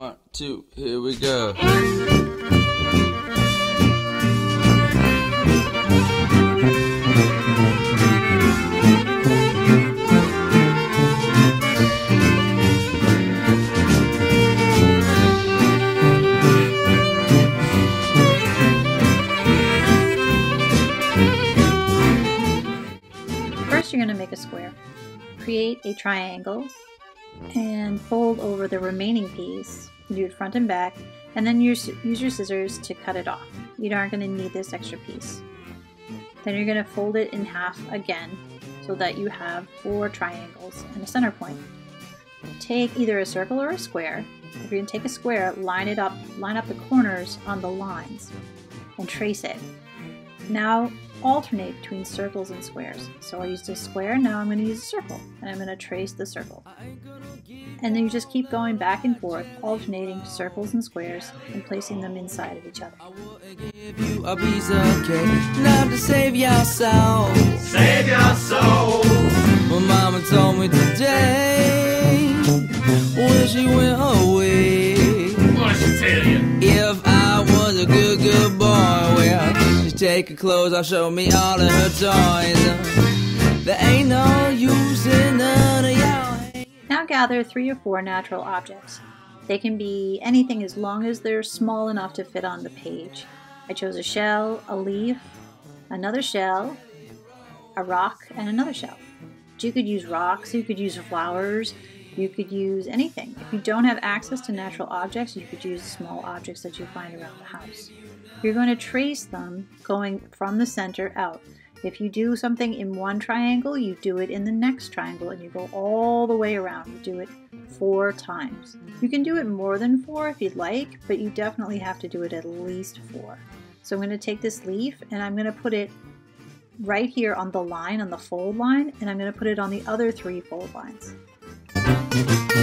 1, 2, here we go. First, you're going to make a square. Create a triangle and fold over the remaining piece, do it front and back, and then use your scissors to cut it off. You aren't going to need this extra piece. Then you're going to fold it in half again so that you have 4 triangles and a center point. Take either a circle or a square. If you're going to take a square, line up the corners on the lines and trace it. Now alternate between circles and squares. So I used a square, now I'm going to use a circle, and I'm going to trace the circle. And then you just keep going back and forth, alternating circles and squares and placing them inside of each other. I will give you a piece of cake, love to save your soul. Save your soul. My mama told me today, when she went away, what she tell you? If I was a good boy, well, take her clothes off, show me all of her toys. There ain't no use in none of y'all. Now gather 3 or 4 natural objects. They can be anything as long as they're small enough to fit on the page. I chose a shell, a leaf, another shell, a rock, and another shell. But you could use rocks, you could use flowers, you could use anything. If you don't have access to natural objects, you could use small objects that you find around the house. You're going to trace them going from the center out. If you do something in one triangle, you do it in the next triangle, and you go all the way around. You do it 4 times. You can do it more than 4 if you'd like, but you definitely have to do it at least 4. So I'm going to take this leaf, and I'm going to put it right here on the line, on the fold line, and I'm going to put it on the other 3 fold lines.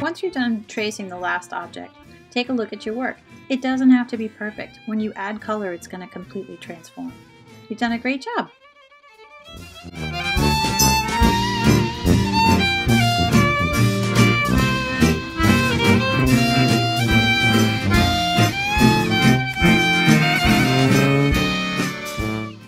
Once you're done tracing the last object, take a look at your work. It doesn't have to be perfect. When you add color, it's going to completely transform. You've done a great job!